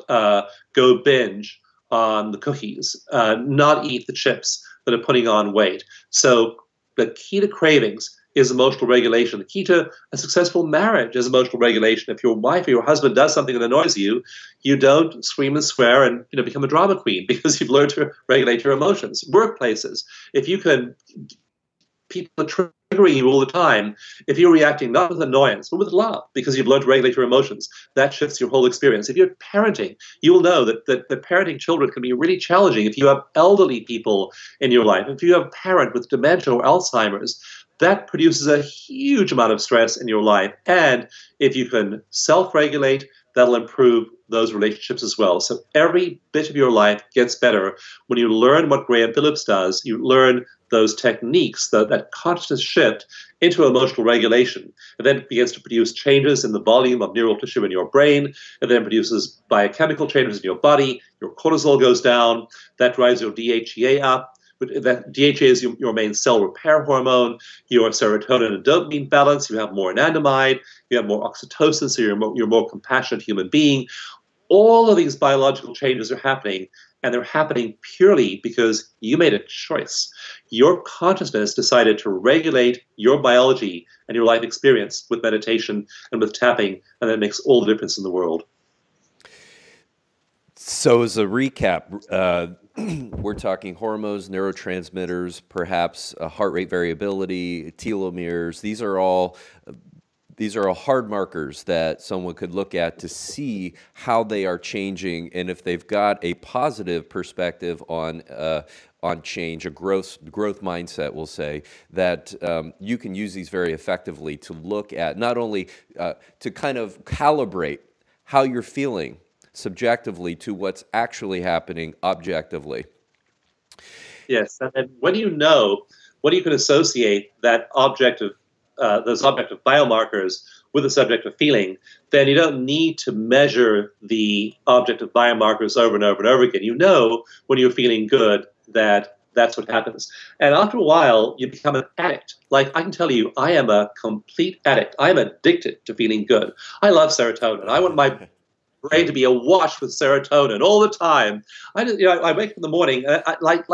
go binge on the cookies, not eat the chips that are putting on weight. So the key to cravings is emotional regulation. The key to a successful marriage is emotional regulation. If your wife or your husband does something that annoys you, you don't scream and swear and become a drama queen, because you've learned to regulate your emotions. Workplaces, people are triggering you all the time. If you're reacting not with annoyance, but with love, because you've learned to regulate your emotions, that shifts your whole experience. If you're parenting, you'll know that parenting children can be really challenging. If you have elderly people in your life, if you have a parent with dementia or Alzheimer's, that produces a huge amount of stress in your life. And if you can self-regulate, that'll improve those relationships as well. So every bit of your life gets better when you learn what Graham Phillips does. You learn those techniques, that conscious shift into emotional regulation. And then it begins to produce changes in the volume of neural tissue in your brain. It then produces biochemical changes in your body. Your cortisol goes down. That drives your DHEA up, that DHA is your main cell repair hormone, your serotonin and dopamine balance, you have more anandamide, you have more oxytocin, so you're a more compassionate human being. All of these biological changes are happening, and they're happening purely because you made a choice. Your consciousness decided to regulate your biology and your life experience with meditation and with tapping, and that makes all the difference in the world. So as a recap, we're talking hormones, neurotransmitters, perhaps heart rate variability, telomeres. These are all hard markers that someone could look at to see how they are changing, and if they've got a positive perspective on change, a growth mindset, we'll say, that you can use these very effectively to look at, not only to kind of calibrate how you're feeling subjectively to what's actually happening objectively. Yes, and when you know, when you can associate that objective, those objective biomarkers with the subjective feeling, then you don't need to measure the objective biomarkers over and over and over again. You know when you're feeling good that that's what happens. And after a while, you become an addict. Like, I can tell you, I am a complete addict. I'm addicted to feeling good. I love serotonin. I want my brain to be awash with serotonin all the time. I wake up in the morning, like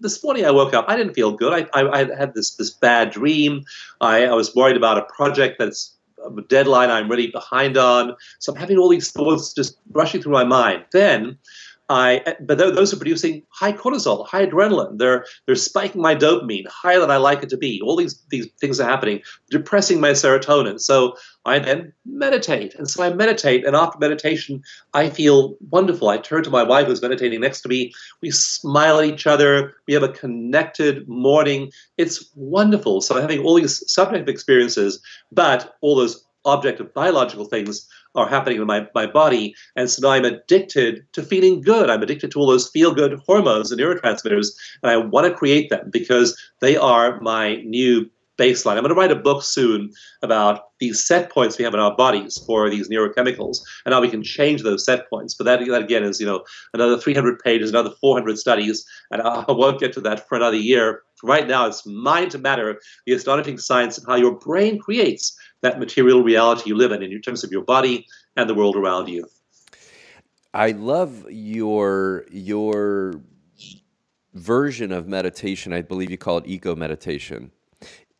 this morning I woke up, I didn't feel good. I had this bad dream. I was worried about a project that's a deadline I'm really behind on. So I'm having all these thoughts just rushing through my mind. But those are producing high cortisol, high adrenaline. They're spiking my dopamine higher than I like it to be. All these things are happening, depressing my serotonin. So I then meditate. And so I meditate, and after meditation, I feel wonderful. I turn to my wife who's meditating next to me. We smile at each other. We have a connected morning. It's wonderful. So I'm having all these subjective experiences, but all those objective biological things are happening in my body, and so now I'm addicted to feeling good. I'm addicted to all those feel-good hormones and neurotransmitters, and I want to create them because they are my new baseline. I'm going to write a book soon about these set points we have in our bodies for these neurochemicals, and how we can change those set points. But that again is, another 300 pages, another 400 studies, and I won't get to that for another year. Right now, it's Mind to Matter, the astonishing science of how your brain creates that material reality you live in terms of your body and the world around you. I love your version of meditation. I believe you call it eco-meditation.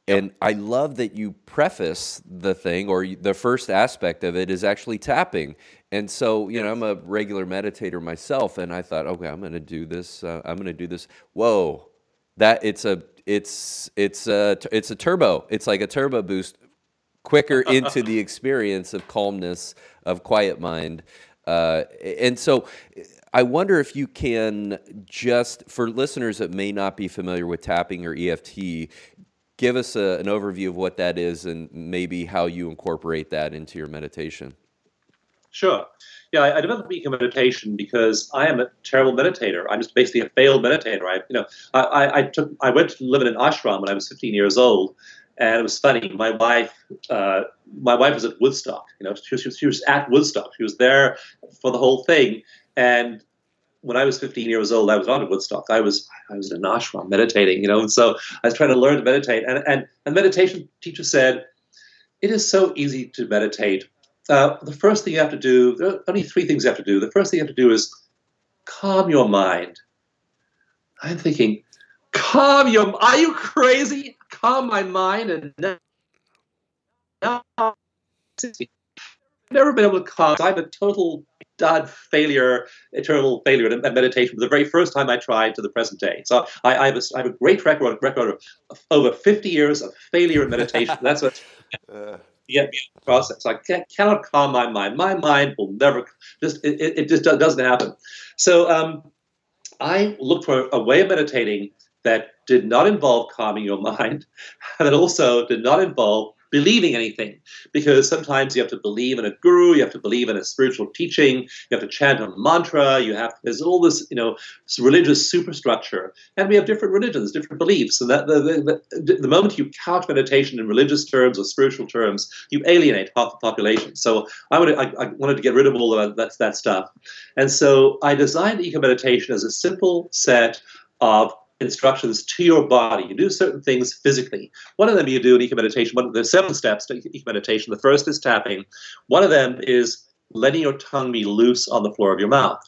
And I love that you preface the thing, or the first aspect of it is actually tapping. And so, I'm a regular meditator myself, and I thought, okay, I'm going to do this. Whoa, that it's a turbo. It's like a turbo boost, quicker into the experience of calmness, of quiet mind. And so I wonder if you can, just for listeners that may not be familiar with tapping or EFT, give us an overview of what that is and maybe how you incorporate that into your meditation. Sure. Yeah, I developed eco meditation because I am a terrible meditator. I'm just basically a failed meditator. I went to live in an ashram when I was 15 years old, and it was funny. My wife was at Woodstock. She was at Woodstock. She was there for the whole thing, and when I was 15 years old, I was not at Woodstock. I was in an ashram meditating, and so I was trying to learn to meditate. And the meditation teacher said, it is so easy to meditate. The first thing you have to do, there are only three things you have to do. The first thing you have to do is calm your mind. I'm thinking, are you crazy? Calm my mind? And now I've never been able to calm. I'm a total eternal failure at meditation for the very first time I tried to the present day. So I have a great record of over 50 years of failure in meditation. That's what the process. I cannot calm my mind. My mind will never, it just doesn't happen. So I looked for a way of meditating that did not involve calming your mind, and that also did not involve believing anything, because sometimes you have to believe in a guru, you have to believe in a spiritual teaching, you have to chant a mantra, there's all this, religious superstructure, and we have different religions, different beliefs, and that the moment you couch meditation in religious terms or spiritual terms, you alienate half the population. So I wanted to get rid of all of that stuff, and so I designed eco meditation as a simple set of instructions to your body. You do certain things physically. One of them you do in eco meditation. There's seven steps to eco meditation. The first is tapping. One of them is letting your tongue be loose on the floor of your mouth.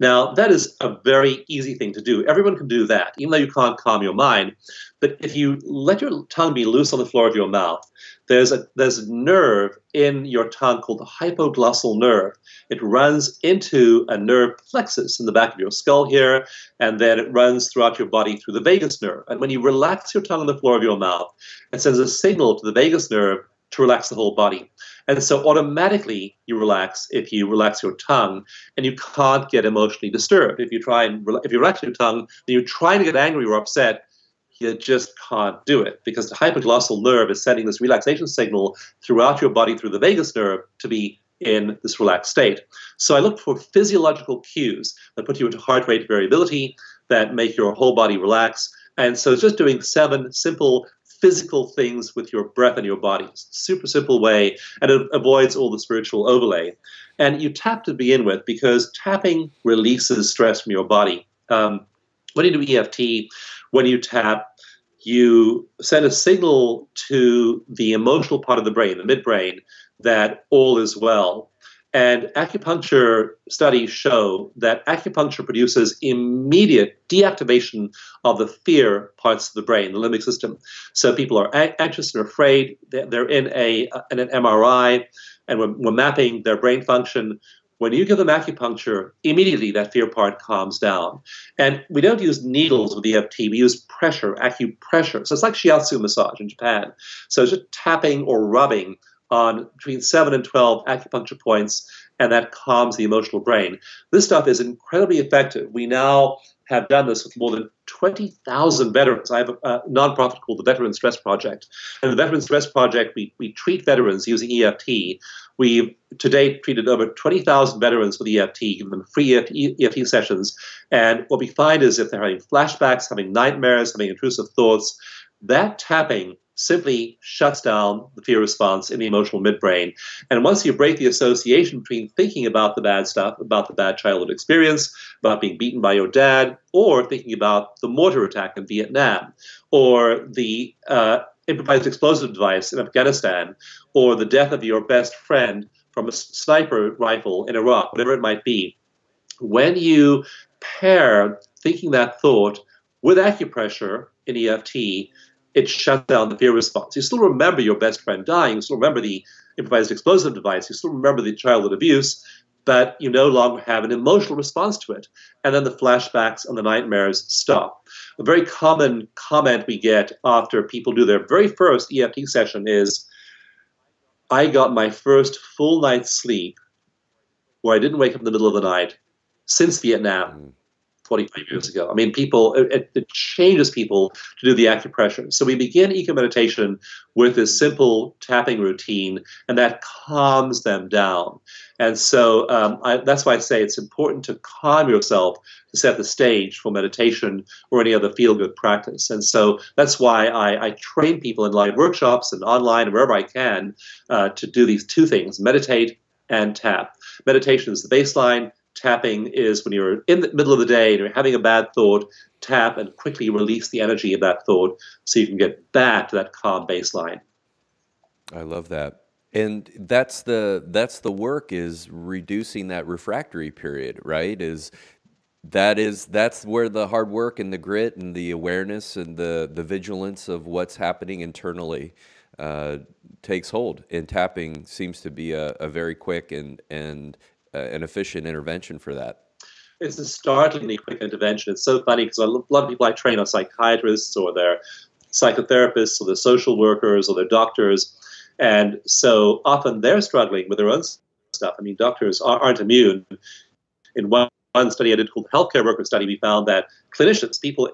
Now, that is a very easy thing to do. Everyone can do that, even though you can't calm your mind. But if you let your tongue be loose on the floor of your mouth, there's a nerve in your tongue called the hypoglossal nerve. It runs into a nerve plexus in the back of your skull here, and then it runs throughout your body through the vagus nerve. And when you relax your tongue on the floor of your mouth, it sends a signal to the vagus nerve to relax the whole body. And so automatically you relax if you relax your tongue, and you can't get emotionally disturbed. If you relax your tongue and you're trying to get angry or upset, you just can't do it, because the hypoglossal nerve is sending this relaxation signal throughout your body through the vagus nerve to be in this relaxed state. So I look for physiological cues that put you into heart rate variability, that make your whole body relax. And so it's just doing seven simple physical things with your breath and your body. It's a super simple way, and it avoids all the spiritual overlay. And you tap to begin with, because tapping releases stress from your body. When you do EFT, when you tap, you send a signal to the emotional part of the brain, the midbrain, that all is well. And acupuncture studies show that acupuncture produces immediate deactivation of the fear parts of the brain, the limbic system. So people are anxious and afraid. They're in an MRI, and we're mapping their brain function. When you give them acupuncture, immediately that fear part calms down. And we don't use needles with EFT. We use pressure, acupressure. So it's like shiatsu massage in Japan. So just tapping or rubbing on between 7 and 12 acupuncture points, and that calms the emotional brain. This stuff is incredibly effective. We now have done this with more than 20,000 veterans. I have a nonprofit called the Veteran Stress Project. And the Veteran Stress Project, we treat veterans using EFT. We've, to date, treated over 20,000 veterans with EFT, giving them free EFT sessions. And what we find is if they're having flashbacks, having nightmares, having intrusive thoughts, that tapping simply shuts down the fear response in the emotional midbrain. And once you break the association between thinking about the bad stuff, about the bad childhood experience, about being beaten by your dad, or thinking about the mortar attack in Vietnam, or the improvised explosive device in Afghanistan, or the death of your best friend from a sniper rifle in Iraq, whatever it might be, when you pair thinking that thought with acupressure in EFT, it shuts down the fear response. You still remember your best friend dying. You still remember the improvised explosive device. You still remember the childhood abuse, but you no longer have an emotional response to it. And then the flashbacks and the nightmares stop. A very common comment we get after people do their very first EFT session is, I got my first full night's sleep where I didn't wake up in the middle of the night since Vietnam. 45 years ago. I mean, people, it changes people to do the acupressure. So we begin eco-meditation with this simple tapping routine, and that calms them down. And so that's why I say it's important to calm yourself to set the stage for meditation or any other feel-good practice. And so that's why I train people in live workshops and online, wherever I can, to do these two things, meditate and tap. Meditation is the baseline. Tapping is when you're in the middle of the day and you're having a bad thought, tap and quickly release the energy of that thought so you can get back to that calm baseline. I love that. And that's the work, is reducing that refractory period, right? That's where the hard work and the grit and the awareness and the vigilance of what's happening internally takes hold. And tapping seems to be a very quick and an efficient intervention for that. It's a startlingly quick intervention. It's so funny because a lot of people I train are psychiatrists or they're psychotherapists or they're social workers or they're doctors. And so often they're struggling with their own stuff. I mean, doctors aren't immune. In one study I did called the Healthcare Worker Study, we found that clinicians, people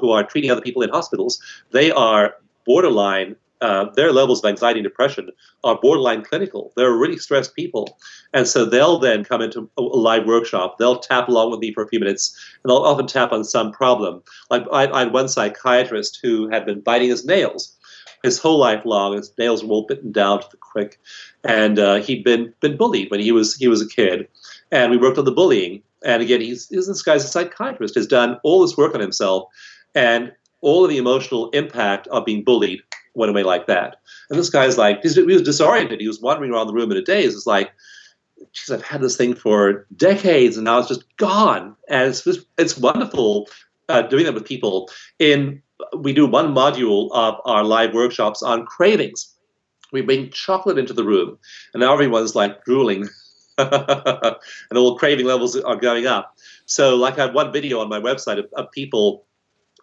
who are treating other people in hospitals, they are borderline. Their levels of anxiety and depression are borderline clinical. They're really stressed people. And so they'll then come into a live workshop. They'll tap along with me for a few minutes, and they'll often tap on some problem. Like I had one psychiatrist who had been biting his nails his whole life long. His nails were all bitten down to the quick. And he'd been bullied when he was a kid. And we worked on the bullying. And again, this guy's a psychiatrist, has done all this work on himself. And all of the emotional impact of being bullied went away like that. And this guy's like, he was disoriented. He was wandering around the room in a daze. It's like, geez, I've had this thing for decades, and now it's just gone. And it's wonderful doing that with people. We do one module of our live workshops on cravings. We bring chocolate into the room, and now everyone's like drooling, and all craving levels are going up. So, like, I have one video on my website of people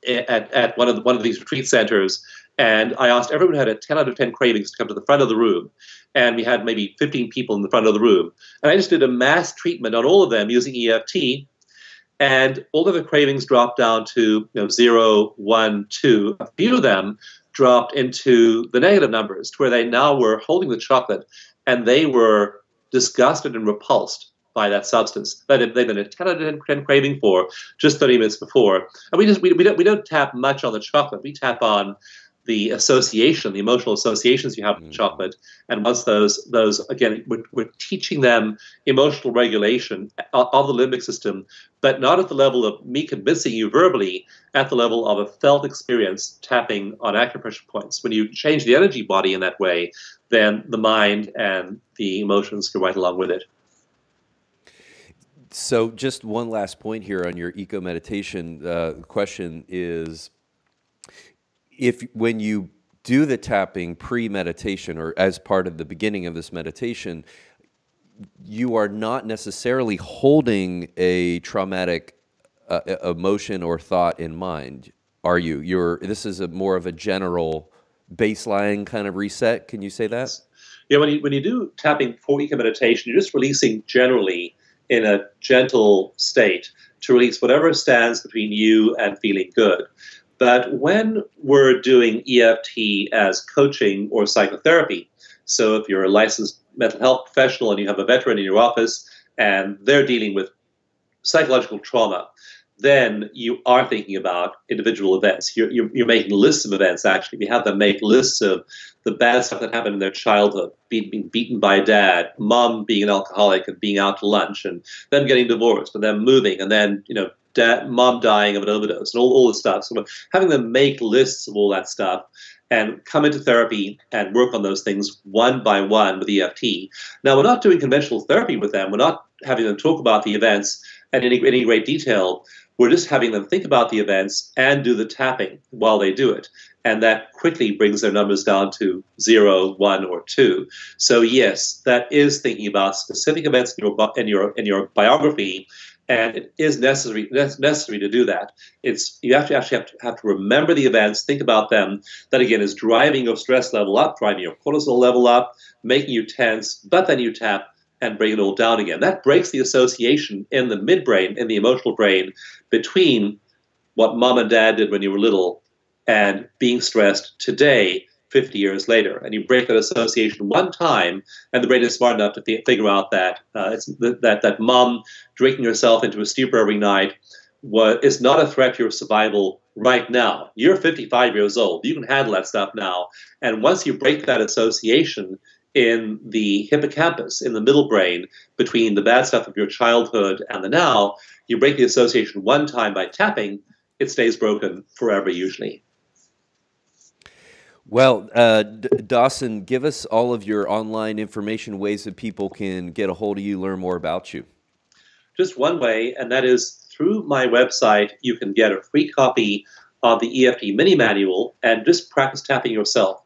at one of these retreat centers, and I asked everyone who had a 10 out of 10 cravings to come to the front of the room, and we had maybe 15 people in the front of the room, and I just did a mass treatment on all of them using EFT, and all of the cravings dropped down to 0, 1, 2. A few of them dropped into the negative numbers, to where they now were holding the chocolate, and they were disgusted and repulsed by that substance that they've been a 10 out of 10 craving for just 30 minutes before. And we don't tap much on the chocolate. We tap on the association, the emotional associations you have with chocolate. And once those again, we're teaching them emotional regulation of the limbic system, but not at the level of me convincing you verbally, at the level of a felt experience, tapping on acupressure points. When you change the energy body in that way, then the mind and the emotions go right along with it. So just one last point here on your eco-meditation question is, when you do the tapping pre-meditation or as part of the beginning of this meditation, you are not necessarily holding a traumatic emotion or thought in mind, are you? This is more of a general baseline kind of reset. Can you say that? Yeah, when you do tapping before eco-meditation, you're just releasing generally in a gentle state to release whatever stands between you and feeling good. But when we're doing EFT as coaching or psychotherapy, so if you're a licensed mental health professional and you have a veteran in your office and they're dealing with psychological trauma, then you are thinking about individual events. You're making lists of events, actually. We have them make lists of the bad stuff that happened in their childhood, being beaten by dad, mom being an alcoholic and being out to lunch, and them getting divorced, and them moving, and then, mom dying of an overdose, and all this stuff. So having them make lists of all that stuff and come into therapy and work on those things one by one with EFT. Now, we're not doing conventional therapy with them. We're not having them talk about the events in any great detail. We're just having them think about the events and do the tapping while they do it. And that quickly brings their numbers down to 0, 1, or 2. So yes, that is thinking about specific events in your biography. And it is necessary to do that. You have to remember the events, think about them. That, again, is driving your stress level up, driving your cortisol level up, making you tense, but then you tap and bring it all down again. That breaks the association in the midbrain, in the emotional brain, between what mom and dad did when you were little and being stressed today, 50 years later. And you break that association one time, and the brain is smart enough to figure out that that mom drinking herself into a stupor every night is not a threat to your survival right now. You're 55 years old. You can handle that stuff now. And once you break that association in the hippocampus, in the middle brain, between the bad stuff of your childhood and the now, you break the association one time by tapping, it stays broken forever usually. Well, Dawson, give us all of your online information, ways that people can get a hold of you, learn more about you. Just one way, and that is through my website. You can get a free copy of the EFT Mini Manual and just practice tapping yourself.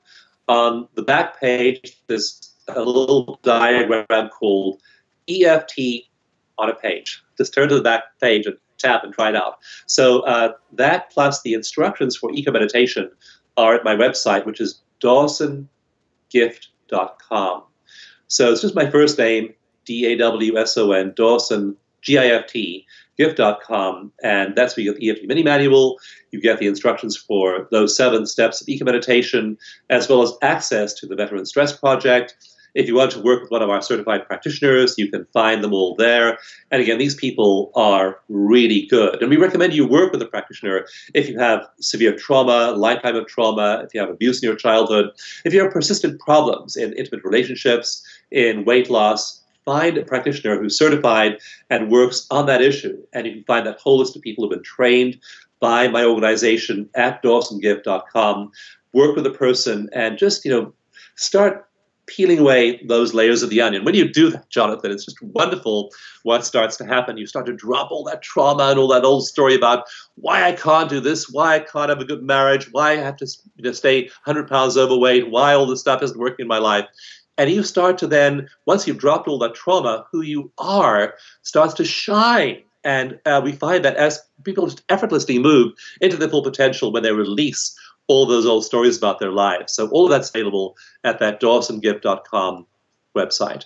On the back page, there's a little diagram called EFT on a page. Just turn to the back page and tap and try it out. So that plus the instructions for eco-meditation are at my website, which is DawsonGift.com. So it's just my first name, D-A-W-S-O-N, Dawson, G-I-F-T, gift.com, and that's where you get the EFT Mini Manual. You get the instructions for those 7 steps of eco-meditation, as well as access to the Veteran Stress Project. If you want to work with one of our certified practitioners, you can find them all there. And again, these people are really good. And we recommend you work with a practitioner if you have severe trauma, lifetime of trauma, if you have abuse in your childhood, if you have persistent problems in intimate relationships, in weight loss. Find a practitioner who's certified and works on that issue. And you can find that whole list of people who've been trained by my organization at DawsonGift.com, work with a person and just, start peeling away those layers of the onion. When you do that, Jonathan, it's just wonderful what starts to happen. You start to drop all that trauma and all that old story about why I can't do this, why I can't have a good marriage, why I have to stay 100 pounds overweight, why all this stuff isn't working in my life. And you start to then, once you've dropped all that trauma, who you are starts to shine. And we find that as people just effortlessly move into their full potential when they release all those old stories about their lives. So all of that's available at that DawsonGift.com website.